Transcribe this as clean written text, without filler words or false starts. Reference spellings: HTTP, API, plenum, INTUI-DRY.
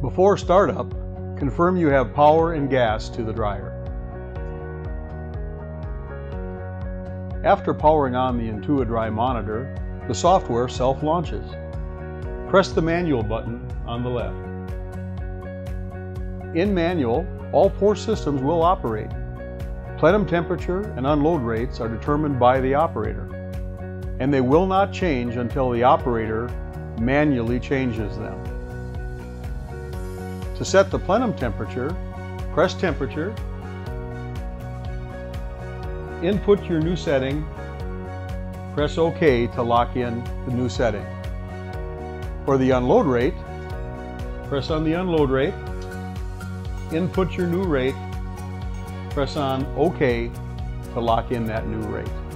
Before startup, confirm you have power and gas to the dryer. After powering on the INTUI-DRY monitor, the software self-launches. Press the manual button on the left. In manual, all four systems will operate. Plenum temperature and unload rates are determined by the operator, and they will not change until the operator manually changes them. To set the plenum temperature, press temperature, input your new setting, press OK to lock in the new setting. For the unload rate, press on the unload rate, input your new rate, press on OK to lock in that new rate.